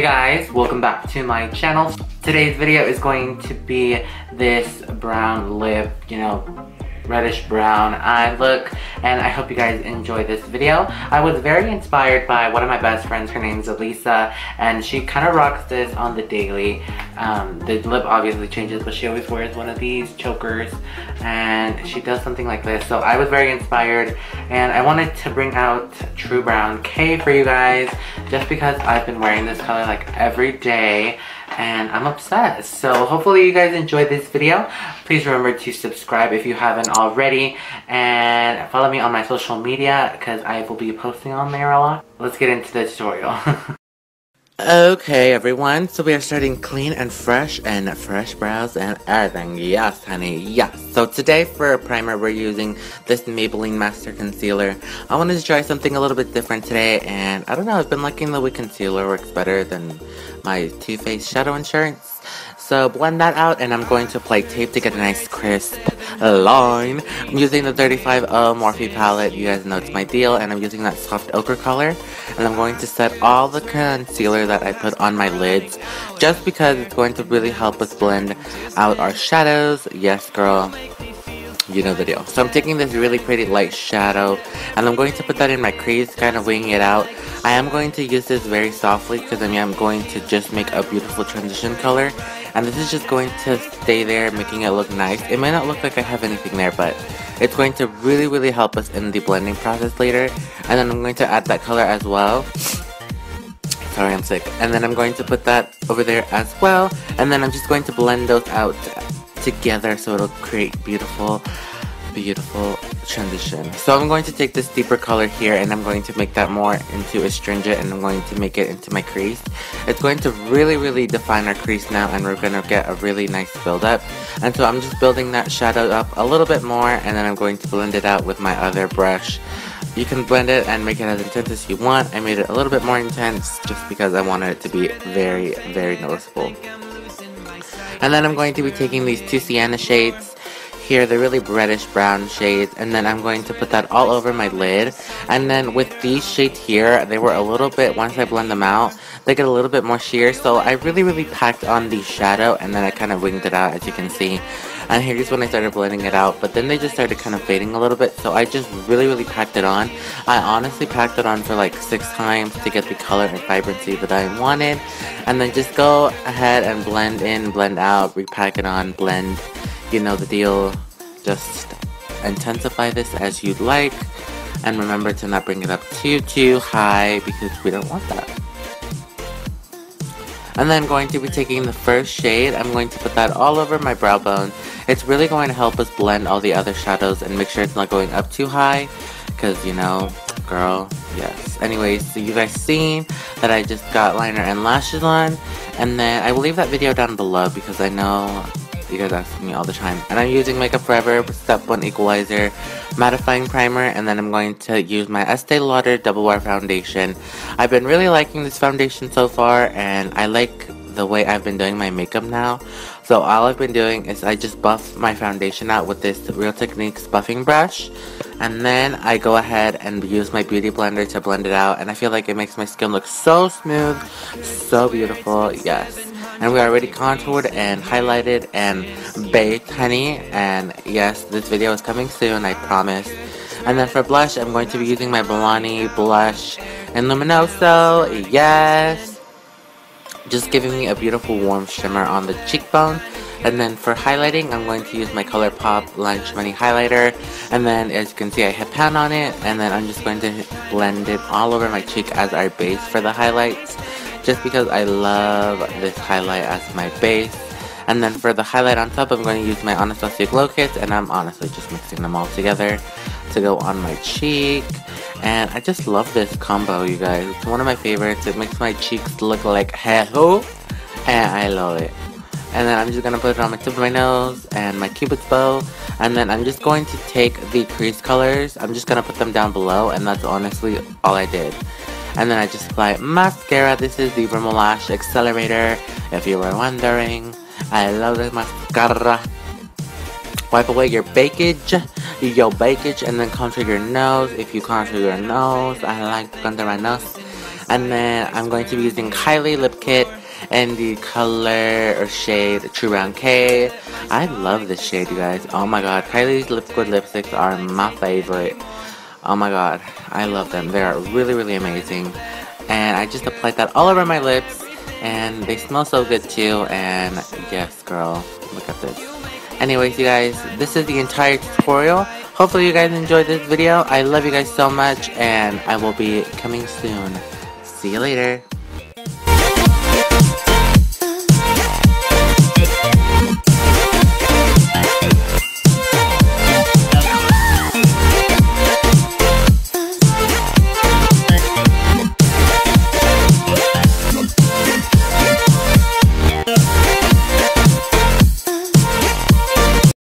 Hey guys, welcome back to my channel. Today's video is going to be this brown lip, you know, reddish brown eye look, and I hope you guys enjoy this video. I was very inspired by one of my best friends. Her name's Elisa, and she kind of rocks this on the daily. The lip obviously changes, but she always wears one of these chokers and she does something like this. So I was very inspired and I wanted to bring out True Brown K for you guys just because I've been wearing this color like every day and I'm obsessed. So hopefully you guys enjoyed this video. Please remember to subscribe if you haven't already and follow me on my social media because I will be posting on there a lot. Let's get into the tutorial. Okay everyone, so we are starting clean and fresh brows and everything. Yes honey, yes. So today for a primer we're using this Maybelline Master Concealer. I wanted to try something a little bit different today, and I don't know, I've been liking the way concealer works better than my Too Faced Shadow Insurance. So blend that out and I'm going to apply tape to get a nice crisp line. I'm using the 35O Morphe palette, you guys know it's my deal, and I'm using that soft ochre color, and I'm going to set all the concealer that I put on my lids just because it's going to really help us blend out our shadows. Yes girl, you know the deal. So I'm taking this really pretty light shadow and I'm going to put that in my crease, kind of winging it out. I am going to use this very softly because I'm going to just make a beautiful transition color, and this is just going to stay there, making it look nice. It may not look like I have anything there, but it's going to really, really help us in the blending process later. And then I'm going to add that color as well. Sorry, I'm sick. And then I'm going to put that over there as well. And then I'm just going to blend those out together so it'll create beautiful, beautiful transition. So I'm going to take this deeper color here and I'm going to make that more into astringent, and I'm going to make it into my crease. It's going to really, really define our crease now, and we're going to get a really nice build up. And so I'm just building that shadow up a little bit more, and then I'm going to blend it out with my other brush. You can blend it and make it as intense as you want. I made it a little bit more intense just because I wanted it to be very, very noticeable. And then I'm going to be taking these two sienna shades here, they're really reddish brown shades, and then I'm going to put that all over my lid. And then with these shades here, they were a little bit, once I blend them out, they get a little bit more sheer, so I really, really packed on the shadow and then I kind of winged it out, as you can see. And here's when I started blending it out, but then they just started kind of fading a little bit, so I just really, really packed it on. I honestly packed it on for like 6 times to get the color and vibrancy that I wanted, and then just go ahead and blend in, blend out, repack it on, blend, you know the deal. Just intensify this as you'd like, and remember to not bring it up too high because we don't want that. And then I'm going to be taking the first shade. I'm going to put that all over my brow bone. It's really going to help us blend all the other shadows and make sure it's not going up too high because, you know, girl, yes. Anyways, so you guys seen that I just got liner and lashes on, and then I will leave that video down below because I know you guys ask me all the time. And I'm using Makeup Forever Step 1 Equalizer Mattifying Primer, and then I'm going to use my Estee Lauder Double Wear Foundation. I've been really liking this foundation so far, and I like the way I've been doing my makeup now. So all I've been doing is I just buff my foundation out with this Real Techniques Buffing Brush, and then I go ahead and use my Beauty Blender to blend it out, and I feel like it makes my skin look so smooth, so beautiful, yes. And we already contoured and highlighted and baked, honey. And yes, this video is coming soon, I promise. And then for blush, I'm going to be using my Maybelline blush in Luminoso. Yes. Just giving me a beautiful warm shimmer on the cheekbone. And then for highlighting, I'm going to use my ColourPop Lunch Money Highlighter. And then as you can see, I hit pan on it. And then I'm just going to blend it all over my cheek as our base for the highlights, just because I love this highlight as my base. And then for the highlight on top, I'm going to use my Anastasia Glow Kits, and I'm honestly just mixing them all together to go on my cheek. And I just love this combo, you guys. It's one of my favorites. It makes my cheeks look like hell, and I love it. And then I'm just going to put it on the tip of my nose and my cupid's bow. And then I'm just going to take the crease colors. I'm just going to put them down below, and that's honestly all I did. And then I just apply mascara. This is the Rimmel Lash Accelerator, if you were wondering. I love this mascara. Wipe away your bakage, and then contour your nose. If you contour your nose, I like to contour my nose. And then I'm going to be using Kylie Lip Kit and the color or shade True Brown K. I love this shade, you guys. Oh my god, Kylie's Lip Squid lipsticks are my favorite. Oh my god, I love them. They are really, really amazing. And I just applied that all over my lips, and they smell so good too. And yes, girl, look at this. Anyways, you guys, this is the entire tutorial. Hopefully you guys enjoyed this video. I love you guys so much, and I will be coming soon. See you later.